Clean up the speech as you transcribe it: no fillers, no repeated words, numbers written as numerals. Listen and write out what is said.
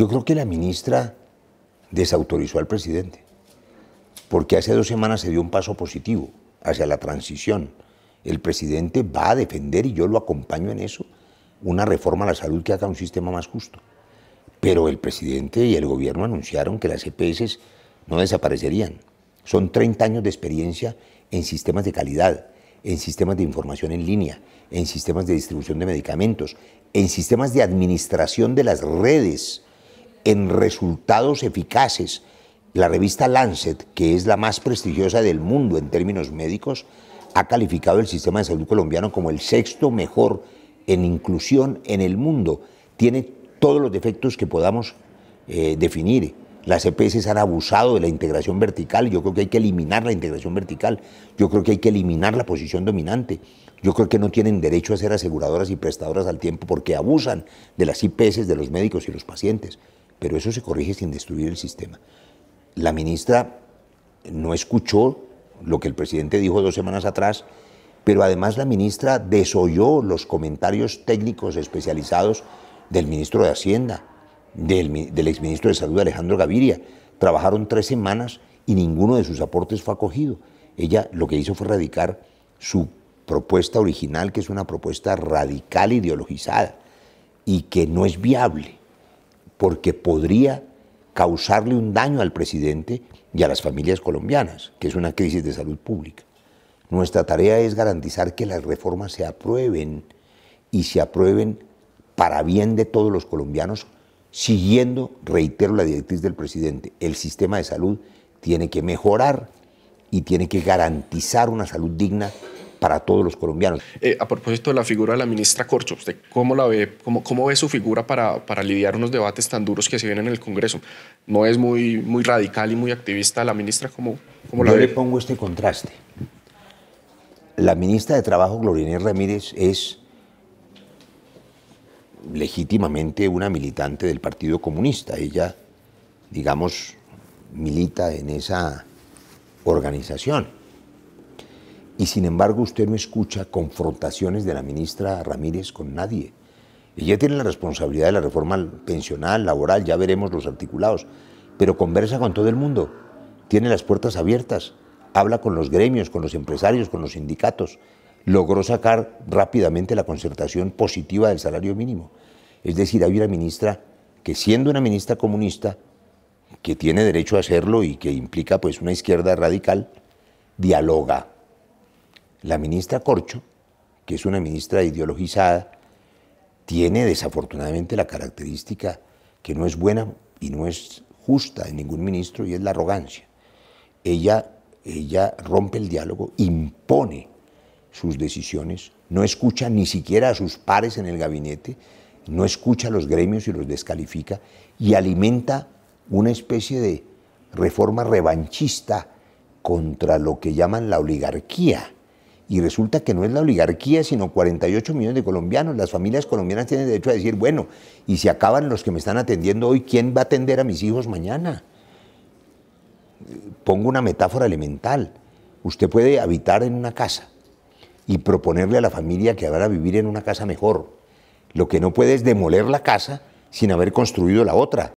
Yo creo que la ministra desautorizó al presidente, porque hace 2 semanas se dio un paso positivo hacia la transición. El presidente va a defender, y yo lo acompaño en eso, una reforma a la salud que haga un sistema más justo. Pero el presidente y el gobierno anunciaron que las EPS no desaparecerían. Son 30 años de experiencia en sistemas de calidad, en sistemas de información en línea, en sistemas de distribución de medicamentos, en sistemas de administración de las redes, en resultados eficaces. La revista Lancet, que es la más prestigiosa del mundo en términos médicos, ha calificado el sistema de salud colombiano como el 6º mejor en inclusión en el mundo. Tiene todos los defectos que podamos definir. Las EPS han abusado de la integración vertical. Yo creo que hay que eliminar la integración vertical. Yo creo que hay que eliminar la posición dominante. Yo creo que no tienen derecho a ser aseguradoras y prestadoras al tiempo porque abusan de las EPS de los médicos y los pacientes. Pero eso se corrige sin destruir el sistema. La ministra no escuchó lo que el presidente dijo 2 semanas atrás, pero además la ministra desoyó los comentarios técnicos especializados del ministro de Hacienda, del exministro de Salud Alejandro Gaviria. Trabajaron 3 semanas y ninguno de sus aportes fue acogido. Ella lo que hizo fue radicar su propuesta original, que es una propuesta radical ideologizada y que no es viable porque podría causarle un daño al presidente y a las familias colombianas, que es una crisis de salud pública. Nuestra tarea es garantizar que las reformas se aprueben y se aprueben para bien de todos los colombianos, siguiendo, reitero, la directriz del presidente. El sistema de salud tiene que mejorar y tiene que garantizar una salud digna para todos los colombianos. A propósito de la figura de la ministra Corcho, ¿usted cómo la ve? ¿Cómo ve su figura para lidiar unos debates tan duros que se vienen en el Congreso? ¿No es muy radical y muy activista la ministra? ¿Cómo la ve? Yo le pongo este contraste. La ministra de Trabajo, Gloria Inés Ramírez, es legítimamente una militante del Partido Comunista. Ella, digamos, milita en esa organización. Y sin embargo usted no escucha confrontaciones de la ministra Ramírez con nadie. Ella tiene la responsabilidad de la reforma pensional, laboral, ya veremos los articulados, pero conversa con todo el mundo, tiene las puertas abiertas, habla con los gremios, con los empresarios, con los sindicatos, logró sacar rápidamente la concertación positiva del salario mínimo. Es decir, hay una ministra que, siendo una ministra comunista, que tiene derecho a hacerlo y que implica pues una izquierda radical, dialoga. La ministra Corcho, que es una ministra ideologizada, tiene desafortunadamente la característica que no es buena y no es justa en ningún ministro, y es la arrogancia. Ella rompe el diálogo, impone sus decisiones, no escucha ni siquiera a sus pares en el gabinete, no escucha a los gremios y los descalifica, y alimenta una especie de reforma revanchista contra lo que llaman la oligarquía. Y resulta que no es la oligarquía, sino 48 millones de colombianos. Las familias colombianas tienen derecho a decir, bueno, y si acaban los que me están atendiendo hoy, ¿quién va a atender a mis hijos mañana? Pongo una metáfora elemental. Usted puede habitar en una casa y proponerle a la familia que van a vivir en una casa mejor. Lo que no puede es demoler la casa sin haber construido la otra.